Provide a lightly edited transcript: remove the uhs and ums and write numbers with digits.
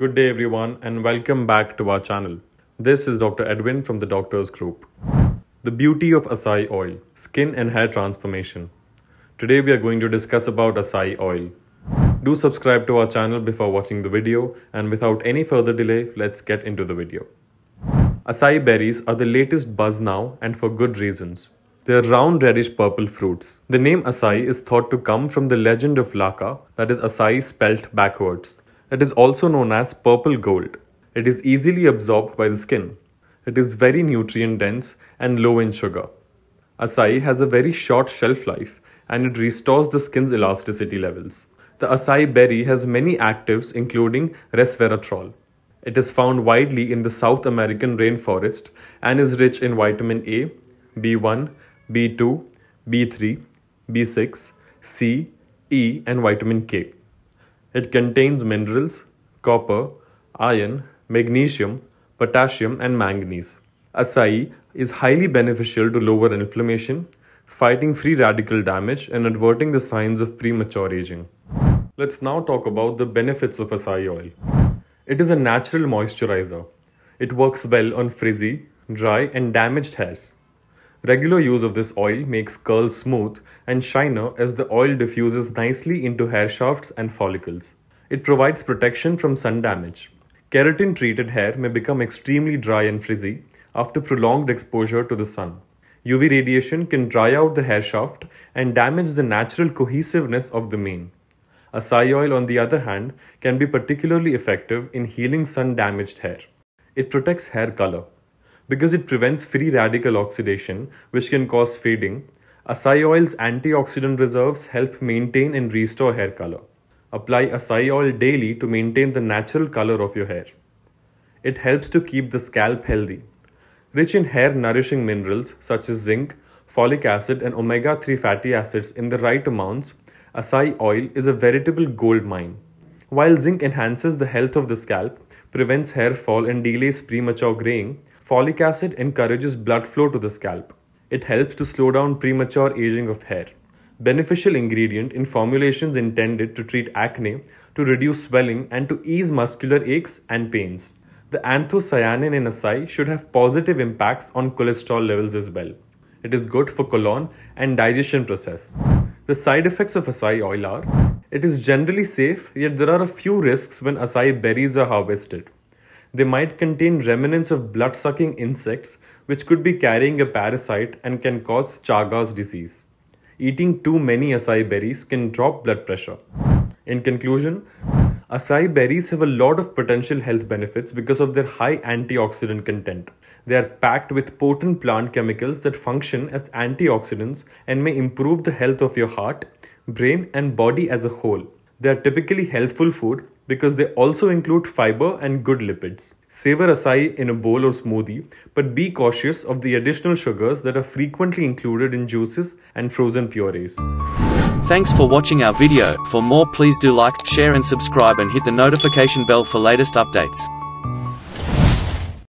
Good day everyone and welcome back to our channel. This is Dr. Edwin from the Doctors Group. The beauty of acai oil, skin and hair transformation. Today we are going to discuss about acai oil. Do subscribe to our channel before watching the video, and without any further delay, let's get into the video. Acai berries are the latest buzz now, and for good reasons. They are round reddish purple fruits. The name acai is thought to come from the legend of Laka, that is acai spelt backwards. It is also known as purple gold. It is easily absorbed by the skin. It is very nutrient dense and low in sugar. Acai has a very short shelf life and it restores the skin's elasticity levels. The acai berry has many actives including resveratrol. It is found widely in the South American rainforest and is rich in vitamin A, B1, B2, B3, B6, C, E and vitamin K. It contains minerals, copper, iron, magnesium, potassium and manganese. Acai is highly beneficial to lower inflammation, fighting free radical damage and averting the signs of premature aging. Let's now talk about the benefits of acai oil. It is a natural moisturizer. It works well on frizzy, dry and damaged hairs. Regular use of this oil makes curls smooth and shiner as the oil diffuses nicely into hair shafts and follicles. It provides protection from sun damage. Keratin treated hair may become extremely dry and frizzy after prolonged exposure to the sun. UV radiation can dry out the hair shaft and damage the natural cohesiveness of the mane. Acai oil, on the other hand, can be particularly effective in healing sun damaged hair. It protects hair color. Because it prevents free radical oxidation, which can cause fading, acai oil's antioxidant reserves help maintain and restore hair color. Apply acai oil daily to maintain the natural color of your hair. It helps to keep the scalp healthy. Rich in hair nourishing minerals such as zinc, folic acid and omega-3 fatty acids in the right amounts, acai oil is a veritable gold mine. While zinc enhances the health of the scalp, prevents hair fall and delays premature graying, folic acid encourages blood flow to the scalp. It helps to slow down premature aging of hair. Beneficial ingredient in formulations intended to treat acne, to reduce swelling and to ease muscular aches and pains. The anthocyanin in acai should have positive impacts on cholesterol levels as well. It is good for colon and digestion process. The side effects of acai oil are, it is generally safe, yet there are a few risks when acai berries are harvested. They might contain remnants of blood-sucking insects which could be carrying a parasite and can cause Chagas disease. Eating too many acai berries can drop blood pressure. In conclusion, acai berries have a lot of potential health benefits because of their high antioxidant content. They are packed with potent plant chemicals that function as antioxidants and may improve the health of your heart, brain and body as a whole. They are typically healthful food because they also include fiber and good lipids. Savor acai in a bowl or smoothie, but be cautious of the additional sugars that are frequently included in juices and frozen purees. Thanks for watching our video. For more, please do like, share and subscribe and hit the notification bell for latest updates.